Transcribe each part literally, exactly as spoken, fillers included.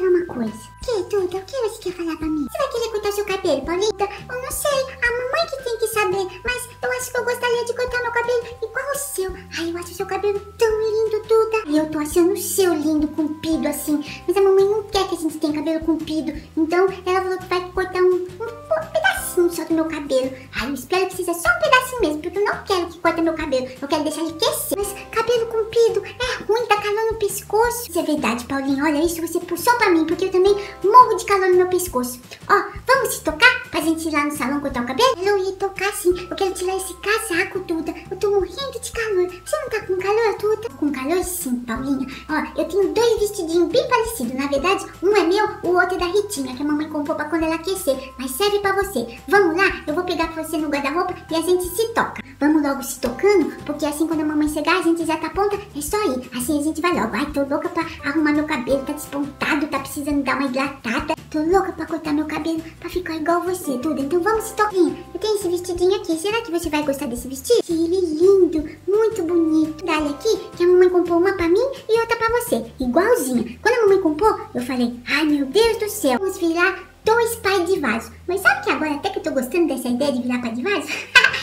falar uma coisa. Que, Duda? O que você quer falar pra mim? Você vai querer cortar seu cabelo, Paulita? Eu não sei. A mamãe que tem que saber. Mas eu acho que eu gostaria de cortar meu cabelo igual o seu. Ai, eu acho seu cabelo tão lindo, Duda. E eu tô achando o seu lindo, comprido, assim. Mas a mamãe não quer que a gente tenha cabelo comprido. Então, ela falou que vai cortar um, um pedacinho só do meu cabelo. Ai, eu espero que seja só um pedacinho mesmo. Porque eu não quero que corte meu cabelo. Eu quero deixar ele crescer. Mas cabelo comprido é ruim, tá calando o pescoço. Isso é verdade, Paulinho. Olha, isso você puxou pra mim, porque eu também morro de calor no meu pescoço. Ó, vamos se tocar pra gente ir lá no salão cortar o cabelo? Eu ia tocar sim. Eu quero tirar esse casaco, Duda. Eu tô morrendo de calor. Você não tá com calor, Duda? Com calor sim, Paulinha. Ó, eu tenho dois vestidinhos bem parecidos. Na verdade, um é meu, o outro é da Ritinha, que a mamãe comprou pra quando ela aquecer. Mas serve pra você. Vamos lá? Eu vou pegar pra você no guarda-roupa e a gente se toca. Vamos logo se tocando, porque assim quando a mamãe chegar, a gente já tá pronta. É só ir. Assim a gente vai logo. Ai, tô louca pra arrumar meu cabelo. Tá despontado, tá precisando dar uma hidratada. Tô louca pra cortar meu cabelo pra ficar igual você, Duda. Então vamos se tocar. Eu tenho esse vestidinho aqui. Será que você vai gostar desse vestido? Que ele é lindo, muito bonito. Dá-lhe aqui, que a mamãe comprou uma pra mim e outra pra você. Igualzinha. Quando a mamãe comprou, eu falei, ai meu Deus do céu, vamos virar dois pais de vaso. Mas sabe que agora até que eu tô gostando dessa ideia de virar pai de vaso?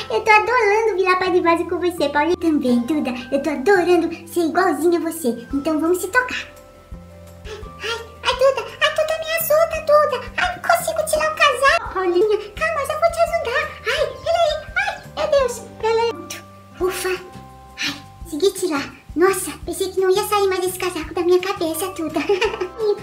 Eu tô adorando virar pai de vaso com você, Paulinha. Também, Duda. Eu tô adorando ser igualzinha a você. Então vamos se tocar. Ai, ai, Duda. Ai, Duda, me ajuda, Duda. Ai, não consigo tirar o casaco. Paulinha, calma, eu já vou te ajudar. Ai, peraí. Ai, meu Deus. Peraí. Ufa. Ai, consegui tirar. Nossa, pensei que não ia sair mais esse casaco da minha cabeça, Duda.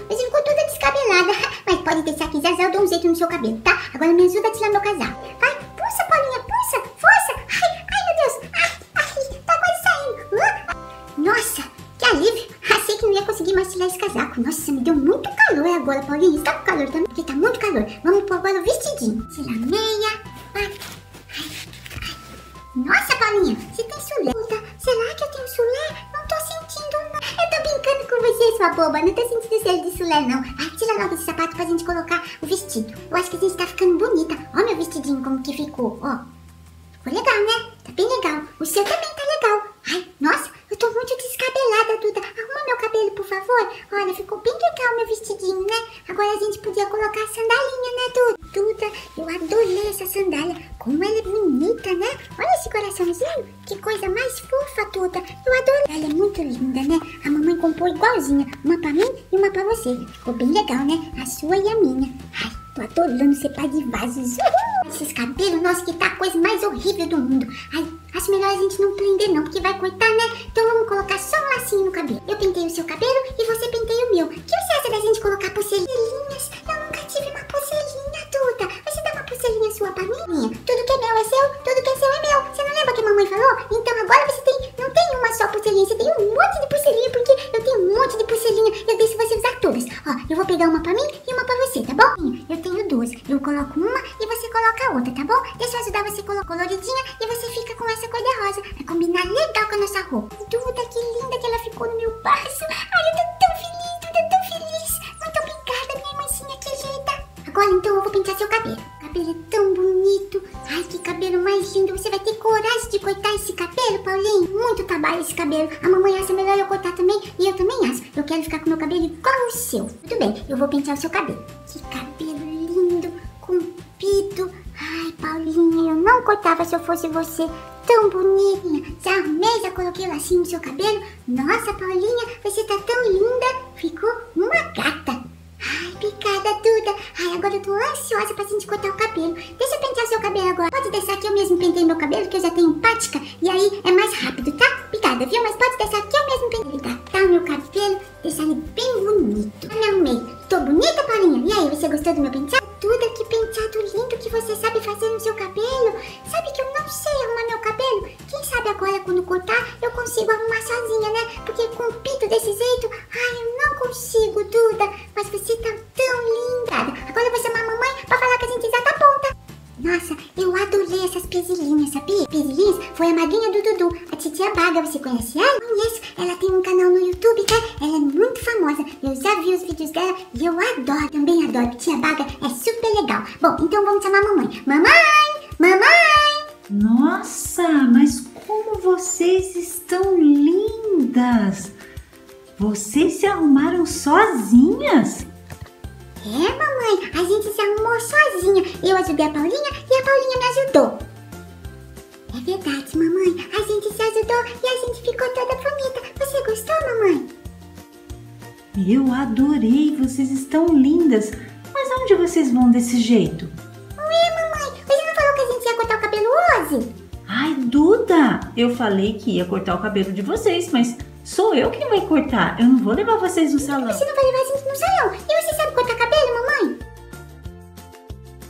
Mas ficou toda descabelada. Mas pode deixar que já já eu dou um jeito no seu cabelo, tá? Agora me ajuda a tirar meu casaco. Vai, puxa, Paulinha, puxa. Força. Ai, ai, meu Deus. Ai, ai, tá quase saindo. Uh. Nossa, que alívio. Achei que não ia conseguir mais tirar esse casaco. Nossa, me deu muito calor agora, Paulinha. Está com calor também? Porque tá muito calor. Vamos pôr agora o vestidinho. Tirar a meia. Ai, ai, ai. Nossa, Paulinha, você tem chulé. Será que eu tenho chulé? Não tô sentindo nada. Eu tô brincando com você, sua boba. Não tô sentindo cheiro de chulé, não. Ai, tira logo esse sapato pra gente colocar o vestido. Eu acho que a gente tá ficando bonita. Ó meu vestidinho como que ficou, ó. Ficou legal, né? Tá bem legal. O seu também tá legal. Ai, nossa, eu tô muito descabelada, Duda. Arruma meu cabelo, por favor. Olha, ficou bem legal meu vestidinho, né? Agora a gente podia colocar a sandalinha, né, Duda? Duda, eu adorei essa sandália. Como ela é bonita, né? Olha esse coraçãozinho. Que coisa mais fofa, Duda. Eu adorei. Ela é muito linda, né? A mamãe comprou igualzinha. Uma pra mim e uma pra você. Ficou bem legal, né? A sua e a minha. Ai, tô adorando ser pai de vasos. Uhul! Esses cabelos, nossa, que tá a coisa mais horrível do mundo. Ai, acho melhor a gente não prender não, porque vai cortar, né? Então vamos colocar só um lacinho no cabelo. Eu pentei o seu cabelo e você penteia o meu. O que você acha da gente colocar pulseirinhas? Eu nunca tive uma pulseirinha, Duda. Você dá uma pulseirinha sua pra mim? Minha. Tudo que é meu é seu, tudo que é seu é meu. Você não lembra que a mamãe falou? Então agora você tem, não tem uma só pulseirinha, você tem um monte de pulseirinha, porque eu tenho um monte de pulseirinha. Eu deixo você usar todas. Ó, eu vou pegar uma pra mim e uma pra você, tá bom? Eu tenho duas. Eu coloco uma e você coloca a outra, tá bom? Deixa eu ajudar você colocar coloridinha e você fica com essa cor-de-rosa. Vai combinar legal com a nossa roupa. Duda, que linda que ela ficou no meu braço. Ai, eu tô tão feliz, Duda, tão feliz. Muito obrigada, minha irmãzinha querida. Agora, então, eu vou pentear seu cabelo. O cabelo é tão bonito. Ai, que cabelo mais lindo. Você vai ter coragem de cortar esse cabelo, Paulinho? Muito trabalho esse cabelo. A mamãe acha melhor eu cortar também e eu também acho. Eu quero ficar com meu cabelo igual o seu. Muito bem, eu vou pentear o seu cabelo. Que cabelo lindo, comprido. Ai, Paulinha, eu não cortava se eu fosse você. Tão bonitinha. Já arrumei, já coloquei o lacinho no seu cabelo. Nossa, Paulinha, você tá tão linda. Ficou uma gata. Ai, obrigada, Duda. Ai, agora eu tô ansiosa pra gente cortar o cabelo. Deixa eu pentear o seu cabelo agora. Pode deixar que eu mesmo pentei meu cabelo, que eu já tenho prática. E aí é mais rápido, tá? Obrigada, viu? Mas pode deixar que eu mesmo pentei. Tá o meu cabelo, deixar ele bem bonito. Eu me arrumei. Tô bonita, Paulinha? E aí, você gostou do meu penteado? Duda, que penteado lindo que você sabe fazer no seu cabelo. Sabe que eu não sei arrumar meu cabelo? Quem sabe agora, quando cortar, eu consigo arrumar sozinha, né? Porque com o pinto desse jeito, ai, eu não consigo, Duda. Mas você tá tão linda. Agora eu vou chamar a mamãe pra falar que a gente já tá pronta. Nossa, eu adorei essas pesilinhas, sabia? Pesilinhas foi a madrinha do Dudu, a Titia Baga, você conhece ela? Conheço, ela tem um canal no YouTube, né? Ela é muito famosa, eu já vi os vídeos dela e eu adoro, também adoro. Titia Baga é super legal. Bom, então vamos chamar a mamãe. Mamãe! Mamãe! Nossa, mas como vocês estão lindas! Vocês se arrumaram sozinhas? É, mamãe, a gente se arrumou sozinha. Eu ajudei a Paulinha e a Paulinha me ajudou. É verdade, mamãe. A gente se ajudou e a gente ficou toda bonita. Você gostou, mamãe? Eu adorei. Vocês estão lindas. Mas aonde vocês vão desse jeito? Ué, mamãe, você não falou que a gente ia cortar o cabelo hoje? Ai, Duda, eu falei que ia cortar o cabelo de vocês, mas sou eu quem vai cortar. Eu não vou levar vocês no salão. Você não vai levar a gente no salão. E você sabe cortar cabelo, mamãe?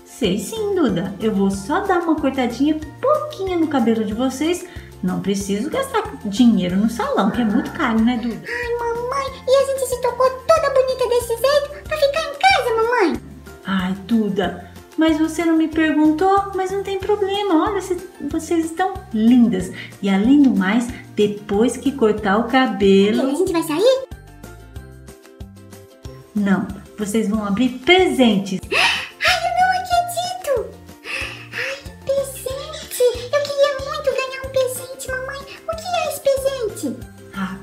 Sei sim, Duda. Eu vou só dar uma cortadinha pouquinha no cabelo de vocês. Não preciso gastar dinheiro no salão, que é muito caro, né, Duda? Ai, mamãe, e a gente se tocou toda bonita desse jeito pra ficar em casa, mamãe? Ai, Duda, mas você não me perguntou, mas não tem problema. Olha, vocês estão lindas. E além do mais, depois que cortar o cabelo... A gente vai sair? Não, vocês vão abrir presentes.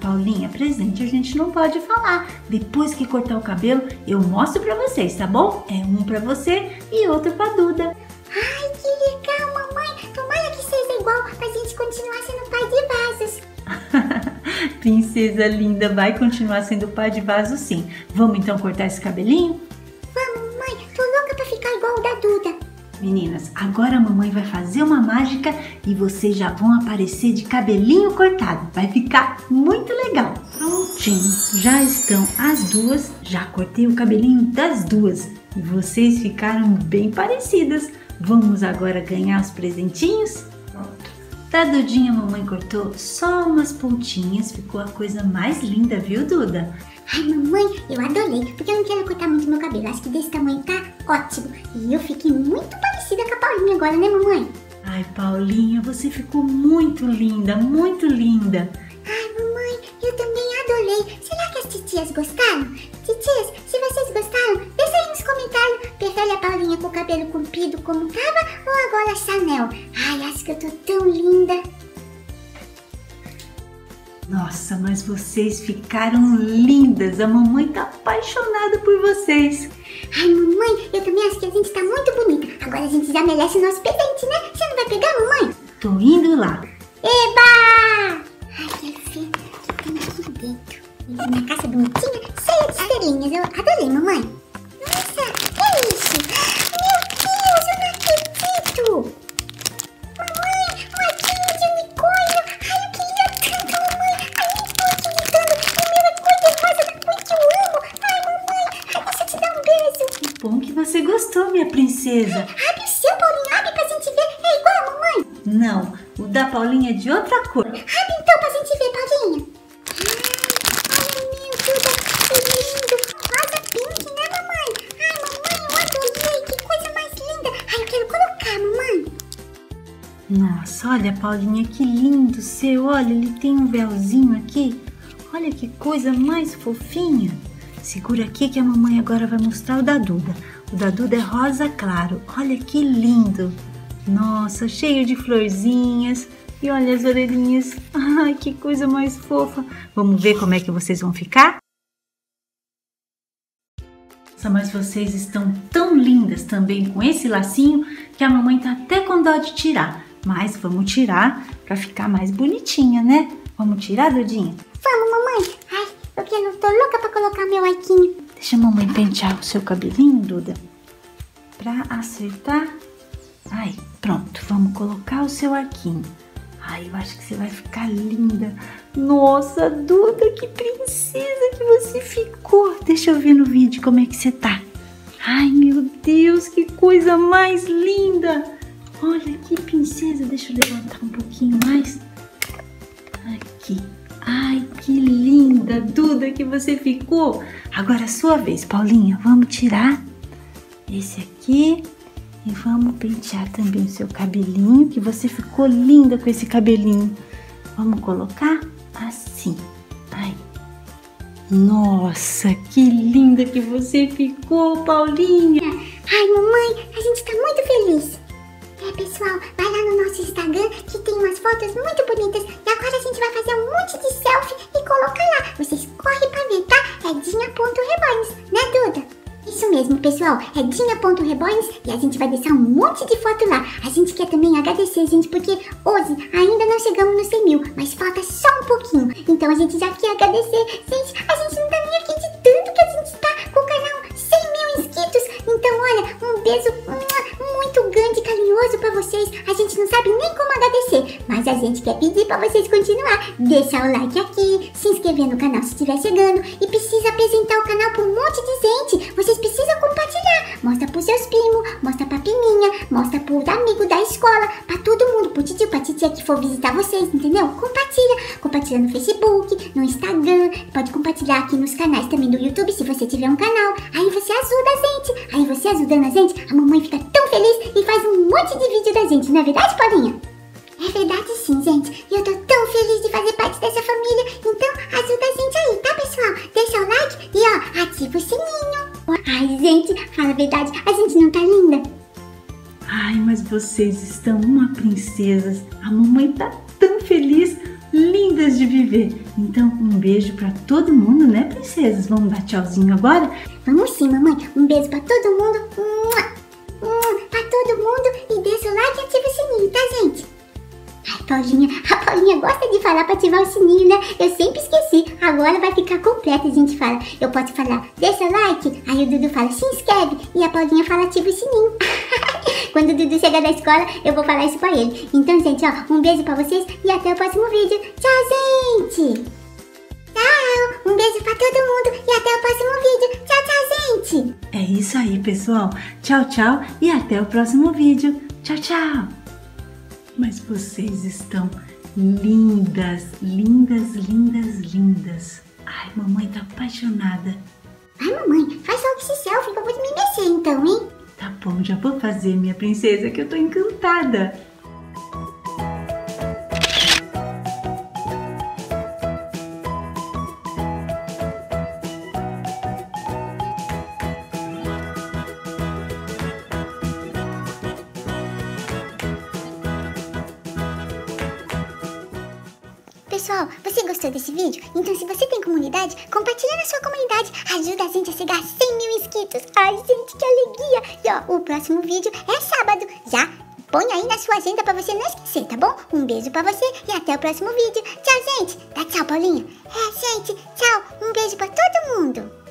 Paulinha, presente a gente não pode falar. Depois que cortar o cabelo, eu mostro pra vocês, tá bom? É um pra você e outro pra Duda. Ai, que legal, mamãe. Tomara que seja igual pra gente continuar sendo pai de vasos. Princesa linda, vai continuar sendo pai de vasos sim. Vamos então cortar esse cabelinho? Vamos, mãe. Tô louca pra ficar igual o da Duda. Meninas, agora a mamãe vai fazer uma mágica e vocês já vão aparecer de cabelinho cortado. Vai ficar muito legal. Prontinho, já estão as duas. Já cortei o cabelinho das duas. E vocês ficaram bem parecidas. Vamos agora ganhar os presentinhos? Pronto. Da Dudinha a mamãe cortou só umas pontinhas. Ficou a coisa mais linda, viu, Duda? Ai, mamãe, eu adorei, porque eu não quero cortar muito meu cabelo. Acho que desse tamanho tá ótimo. E eu fiquei muito parecida com a Paulinha agora, né, mamãe? Ai, Paulinha, você ficou muito linda, muito linda. Ai, mamãe, eu também adorei. Será que as titias gostaram? Titias, se vocês gostaram, deixa aí nos comentários. Prefere a Paulinha com o cabelo comprido como tava ou agora a Chanel? Ai, acho que eu tô tão linda. Nossa, mas vocês ficaram lindas. A mamãe tá apaixonada por vocês. Ai, mamãe, eu também acho que a gente tá muito bonita. Agora a gente já merece o nosso presente, né? Você não vai pegar, mamãe? Tô indo lá. Eba! Ai, quero ver o que tem aqui dentro. Uma caixa bonitinha, cheia de estrelinhas. Eu adorei, mamãe. Nossa, que é isso? Meu Deus, eu não acredito! Você gostou, minha princesa? Abre o seu, Paulinha. Abre pra gente ver. É igual a mamãe? Não. O da Paulinha é de outra cor. Abre então pra gente ver, Paulinha. Ai, ai, meu Deus. Que lindo. Rosa pink, né, mamãe? Ai, mamãe, eu adorei. Que coisa mais linda. Ai, eu quero colocar, mamãe. Nossa, olha, Paulinha, que lindo seu. Olha, ele tem um véuzinho aqui. Olha que coisa mais fofinha. Segura aqui que a mamãe agora vai mostrar o da Duda. O da Duda é rosa claro. Olha que lindo. Nossa, cheio de florzinhas. E olha as orelhinhas. Ai, que coisa mais fofa. Vamos ver como é que vocês vão ficar? Nossa, mas vocês estão tão lindas também com esse lacinho que a mamãe tá até com dó de tirar. Mas vamos tirar pra ficar mais bonitinha, né? Vamos tirar, Dudinha? Vamos, mamãe. Ai, porque eu não tô louca pra colocar meu arquinho. Deixa a mamãe pentear o seu cabelinho, Duda, pra acertar. Aí, pronto. Vamos colocar o seu arquinho. Ai, eu acho que você vai ficar linda. Nossa, Duda, que princesa que você ficou. Deixa eu ver no vídeo como é que você tá. Ai, meu Deus, que coisa mais linda. Olha que princesa. Deixa eu levantar um pouquinho mais. Aqui. Ai, que linda, Duda, que você ficou. Agora é a sua vez, Paulinha. Vamos tirar esse aqui e vamos pentear também o seu cabelinho, que você ficou linda com esse cabelinho. Vamos colocar assim. Ai. Nossa, que linda que você ficou, Paulinha. Ai, mamãe, a gente tá muito feliz. É, pessoal, vai lá no nosso Instagram que tem umas fotos muito bonitas. E agora a gente vai fazer um monte de selfie e coloca lá. Vocês correm pra ver, tá? É Dinha Reborns, né, Duda? Isso mesmo. mesmo, pessoal. É Dinha.Reborns e a gente vai deixar um monte de foto lá. A gente quer também agradecer, gente, porque hoje ainda não chegamos nos cem mil, mas falta só um pouquinho. Então a gente já quer agradecer. Gente, a gente não tá nem aqui de tanto que a gente tá com o canal cem mil inscritos. Então, olha, um beijo muito grande e carinhoso pra vocês. A gente não sabe nem como agradecer, mas a gente quer pedir pra vocês continuar. Deixa o like aqui, se inscrever no canal se estiver chegando e precisa apresentar o canal pra um monte de gente. Vocês precisam compartilhar. Mostra pros seus primos, mostra pra priminha, mostra pros amigos da escola, pra todo mundo, pro titio, pra titia que for visitar vocês, entendeu? Compartilha. Compartilha no Facebook, no Instagram, pode compartilhar aqui nos canais também do YouTube se você tiver um canal. Aí você ajuda a gente, aí você ajudando a gente, a mamãe fica tão feliz e faz um monte de vídeo da gente, não é verdade, Paulinha? É verdade sim, gente. E eu tô tão feliz de fazer parte dessa família. Então, ajuda a gente aí, tá, pessoal? Deixa o like e, ó, ativa o sininho. Ai, gente, fala a verdade, a gente não tá linda? Ai, mas vocês estão uma princesas. A mamãe tá tão feliz, lindas de viver. Então, um beijo pra todo mundo, né, princesas? Vamos dar tchauzinho agora? Vamos sim, mamãe. Um beijo pra todo mundo. Pra todo mundo. E deixa o like e ativa o sininho, tá, gente? Ai, Paulinha, a Paulinha gosta de falar pra ativar o sininho, né? Eu sempre esqueci. Agora vai ficar completa, a gente fala. Eu posso falar, deixa o like. Aí o Dudu fala, se inscreve. E a Paulinha fala, ativa o sininho. Quando o Dudu chegar da escola, eu vou falar isso pra ele. Então, gente, ó, um beijo pra vocês e até o próximo vídeo. Tchau, gente! Tchau! Um beijo pra todo mundo e até o próximo vídeo. Tchau, tchau, gente! É isso aí, pessoal. Tchau, tchau e até o próximo vídeo. Tchau, tchau! Mas vocês estão lindas, lindas, lindas, lindas. Ai, mamãe tá apaixonada. Ai, mamãe, faz logo esse selfie que eu vou me mexer então, hein? Tá bom, já vou fazer, minha princesa, que eu tô encantada. Pessoal, você gostou desse vídeo? Então se você tem comunidade, compartilha na sua comunidade. Ajuda a gente a chegar a cem mil inscritos. Ai, gente, que alegria! E ó, o próximo vídeo é sábado. Já põe aí na sua agenda pra você não esquecer, tá bom? Um beijo pra você e até o próximo vídeo. Tchau, gente! Dá tchau, Paulinha. É, gente, tchau. Um beijo pra todo mundo.